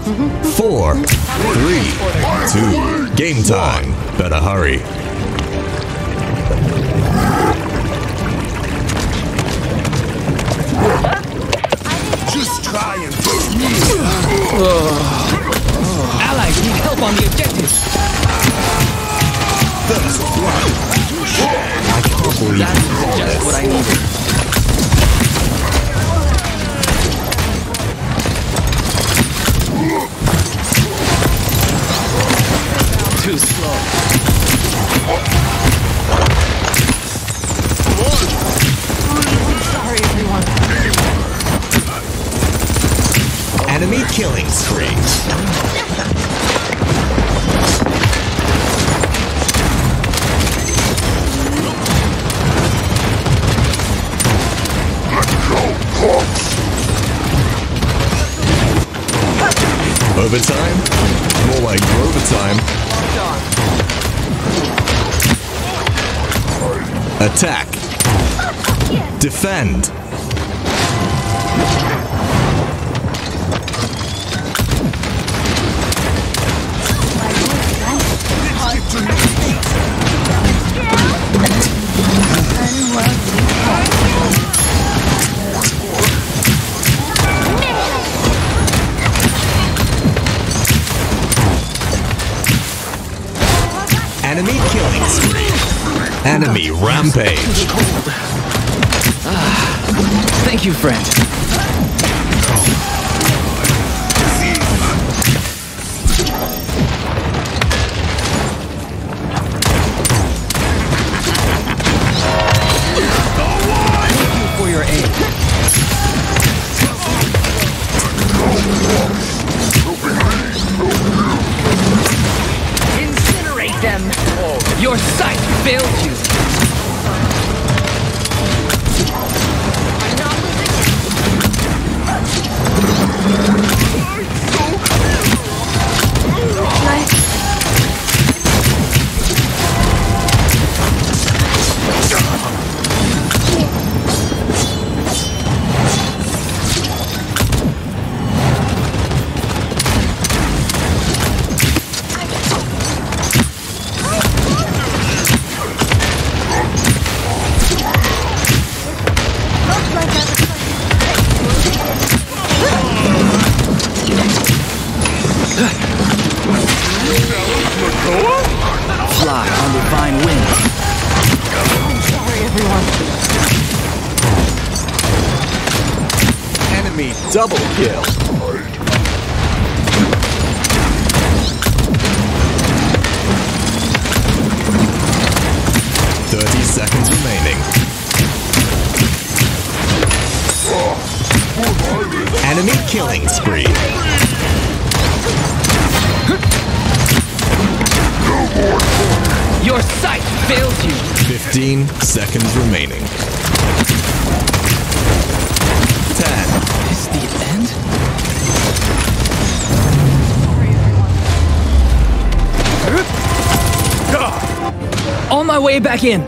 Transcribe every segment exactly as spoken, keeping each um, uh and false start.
Five, four, three, two, game time. Better hurry. Just try and burn me. Allies need help on the objective. That's right. I can't believe that's just what I needed. Too slow. Sorry, everyone. Enemy killing spree. Overtime? More like overtime. Attack. Defend. Enemy killing spree. Enemy rampage. Ah, thank you, friend. Thank you for your aid. Incinerate them. Your sight failed you! I'm not double kill. Thirty seconds remaining. Enemy killing spree. Your sight failed you. Fifteen seconds remaining. The end? On my way back in.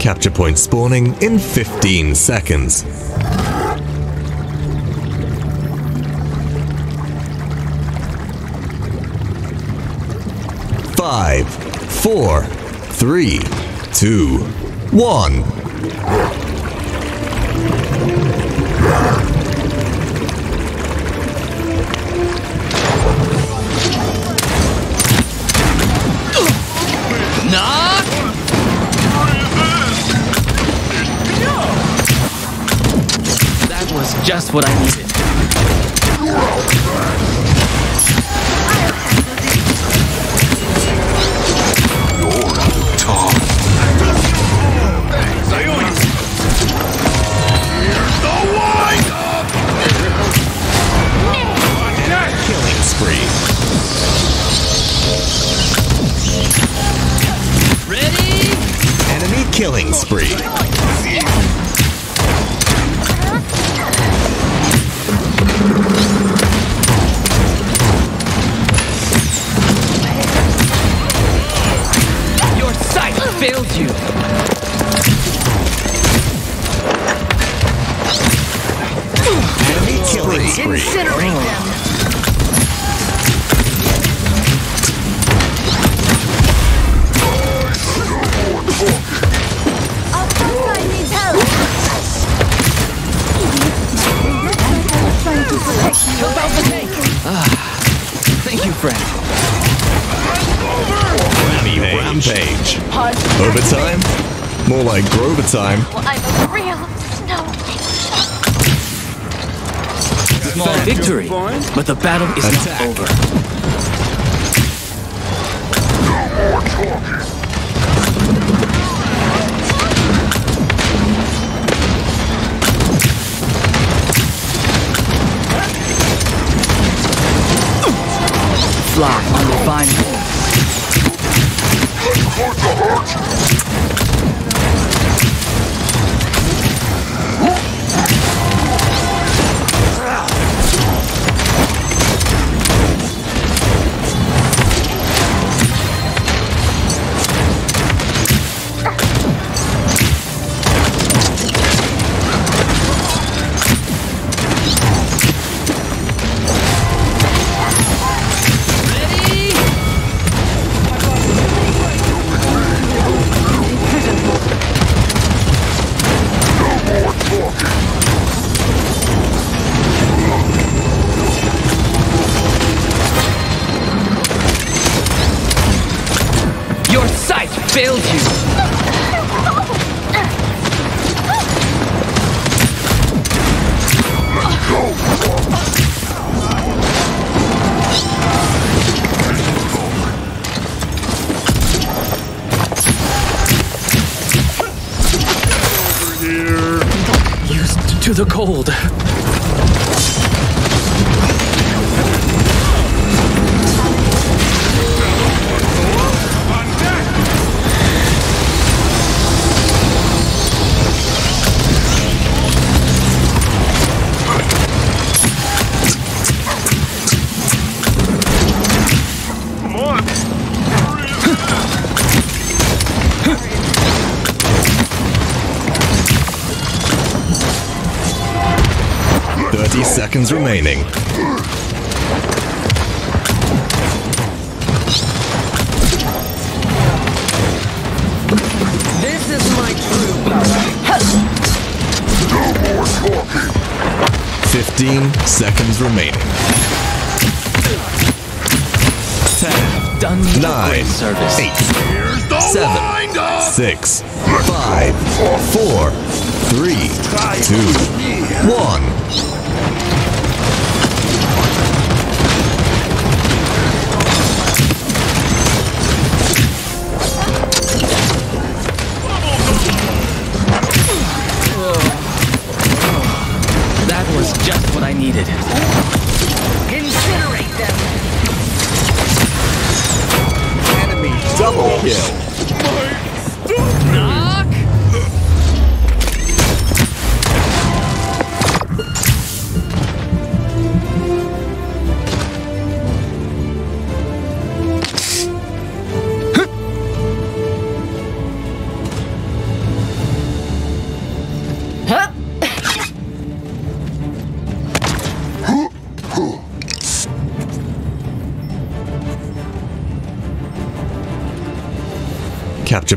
Capture point spawning in fifteen seconds. Five, four, three, two, one. Just what I needed. You're top. Here's the wind up. Killing spree. Ready? Enemy killing spree. failed you. Enemy killing spree. Incinerating them. Our frontline needs help. Help out the tank. Thank you, friend. Enemy rampage. Overtime? More like Grovertime. Well, I'm a real snowflake. Small victory, but the battle is Attack. not over. No more talking. Fly on the fine. Hurt to hurt. Your sight failed you. Let's go. Over here. Used to the cold. Seconds remaining. This is my true power. No more talking. Fifteen seconds remaining. Ten, done nine, eight, seven, six, five, four, three, two, one. Needed. Incinerate them. Enemy double kill. Knock. Huh? Capture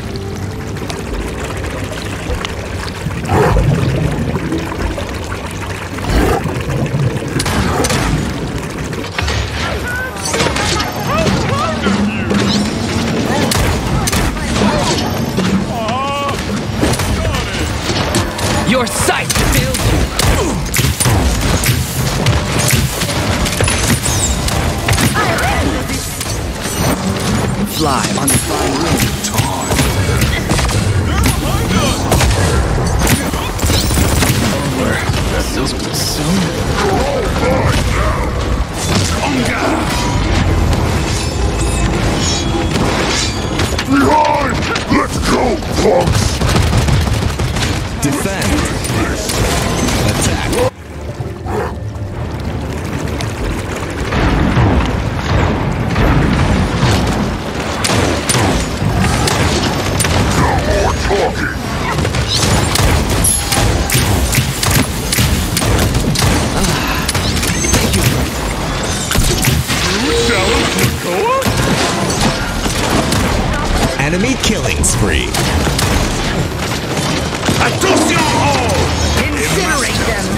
Your sight failed you. Fly on the flying wing. Over. Soon. Behind! punks! Defend. Attack. Enemy killing spree. Incinerate them.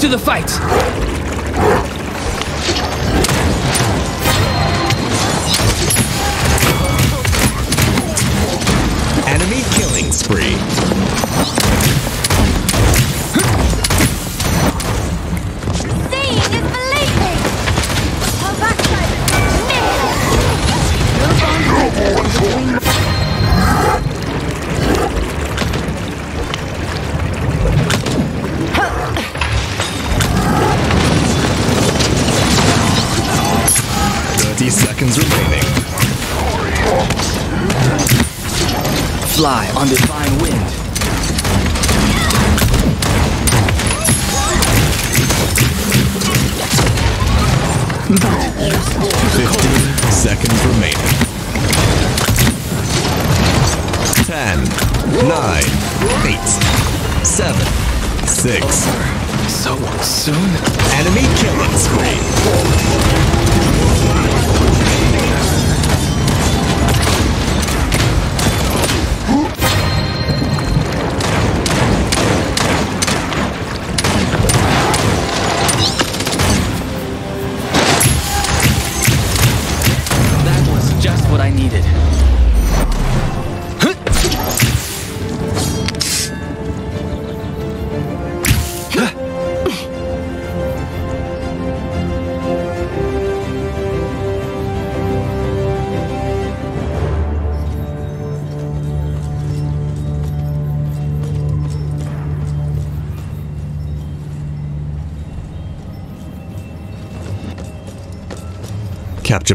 To the fight! Enemy killing spree. Seeing is believing! Her backside is missed! Seconds remaining. Fly on divine wind. Fifteen seconds remaining. Ten, nine, eight, seven, six. So soon. Enemy killing spree. Capture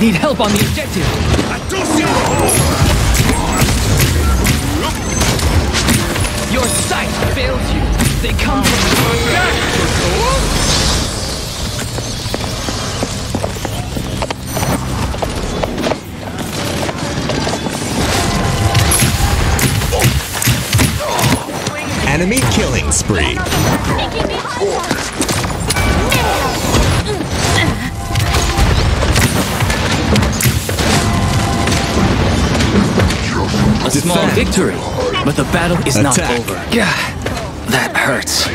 Need help on the objective. Your sight fails you. They come from the enemy killing spree. A small defend. Victory, but the battle is attack. Not over. Yeah, that hurts.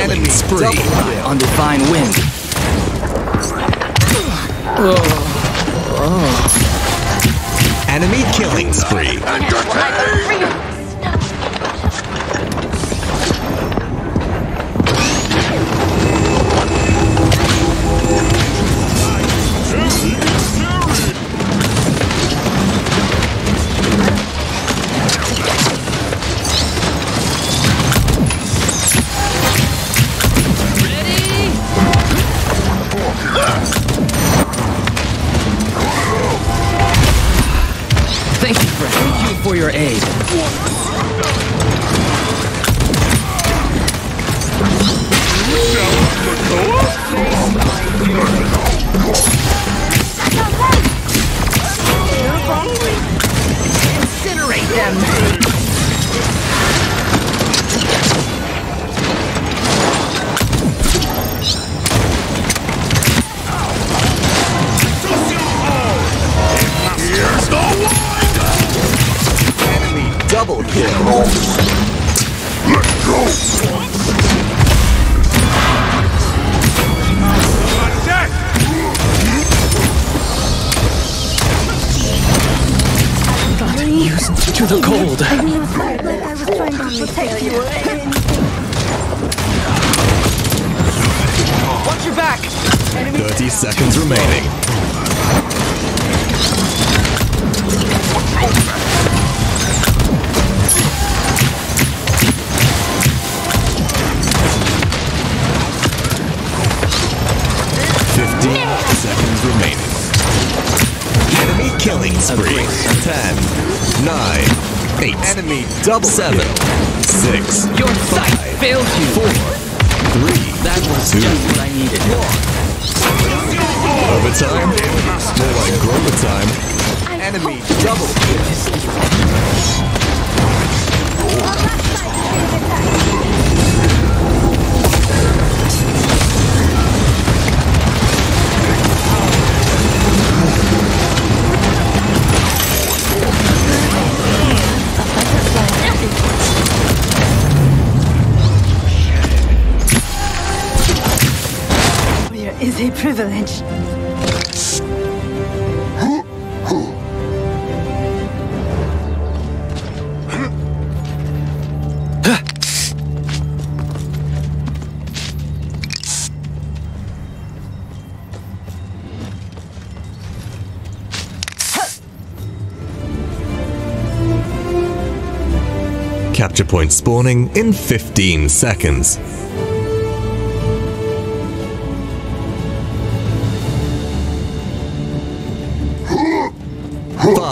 Enemy spree on divine wind. Oh. Oh. Enemy killing spree. Thank you for, thank you for your aid. Incinerate them. Double kill. Let go. Got used to the cold. I mean, I was trying to protect you. Watch your back. Thirty seconds remaining. fifteen seconds remaining. Enemy killing spree. ten, nine, eight, enemy double seven, kill. six, your sight failed you. four, three, that was two, just what I needed. one. Overtime? More like Grovertime. Enemy double kill. Is a privilege. Capture point spawning in fifteen seconds.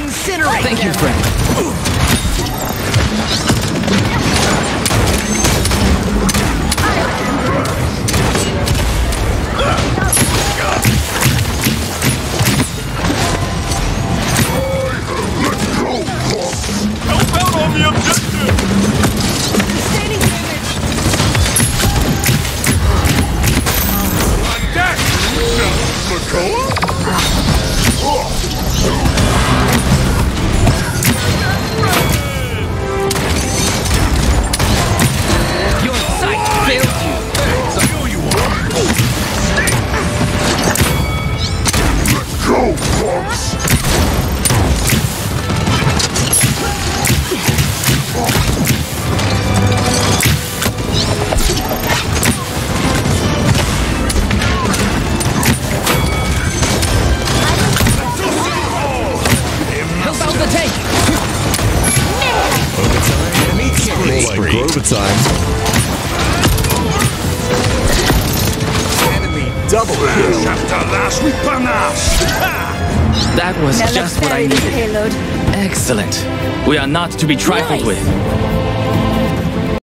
Incinerate! Thank you, friend. Double kill. That was just what I needed. Excellent. We are not to be trifled with.